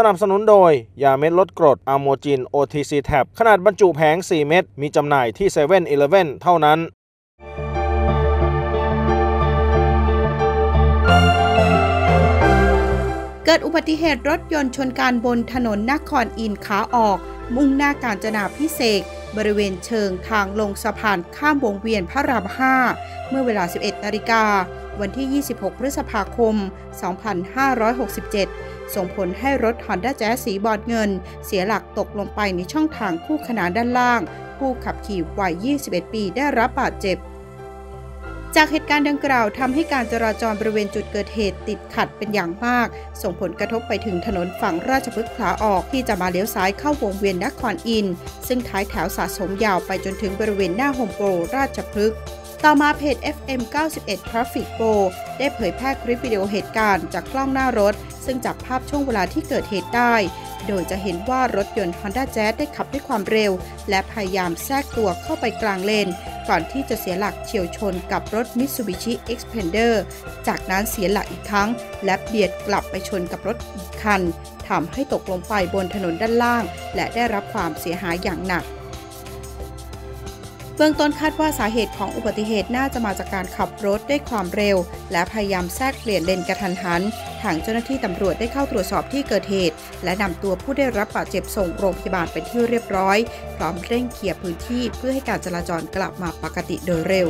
สนับสนุนโดยยาเม็ดลดกรดอะโมจิน OTC Tab ขนาดบรรจุแผง4 เม็ดมีจำหน่ายที่ 7-Eleven เท่านั้นเกิดอุบัติเหตุรถยนต์ชนกันบนถนนนครอินทร์ขาออกมุ่งหน้ากาญจนาภิเษกบริเวณเชิงทางลงสะพานข้ามวงเวียนพระราม 5 เมื่อเวลา 11 นาฬิกาวันที่ 26 พฤษภาคม 2567 ส่งผลให้รถ Honda Jazz สีบรอนเงินเสียหลักตกลงไปในช่องทางคู่ขนานด้านล่างผู้ขับขี่วัย 21 ปีได้รับบาดเจ็บจากเหตุการณ์ดังกล่าวทำให้การจราจรบริเวณจุดเกิดเหตุติดขัดเป็นอย่างมากส่งผลกระทบไปถึงถนนฝั่งราชพฤกษ์ขาออกที่จะมาเลี้ยวซ้ายเข้าวงเวียนนครอินทร์ซึ่งท้ายแถวสะสมยาวไปจนถึงบริเวณหน้าโฮมโปรราชพฤกษ์ต่อมาเพจ FM 91 Traffic Pro ได้เผยแพร่คลิปวิดีโอเหตุการณ์จากกล้องหน้ารถซึ่งจับภาพช่วงเวลาที่เกิดเหตุได้โดยจะเห็นว่ารถยนต์ Honda Jazz ได้ขับด้วยความเร็วและพยายามแทรกตัวเข้าไปกลางเลนก่อนที่จะเสียหลักเฉี่ยวชนกับรถ Mitsubishi Xpander จากนั้นเสียหลักอีกครั้งและเบียดกลับไปชนกับรถอีกคันทำให้ตกลงไปบนถนนด้านล่างและได้รับความเสียหายอย่างหนักเบื้องต้นคาดว่าสาเหตุของอุบัติเหตุน่าจะมาจากการขับรถด้วยความเร็วและพยายามแทรกเปลี่ยนเลนกระทันหันทางเจ้าหน้าที่ตำรวจได้เข้าตรวจสอบที่เกิดเหตุและนำตัวผู้ได้รับบาดเจ็บส่งโรงพยาบาลเป็นที่เรียบร้อยพร้อมเร่งเคลียร์พื้นที่เพื่อให้การจราจรกลับมาปกติโดยเร็ว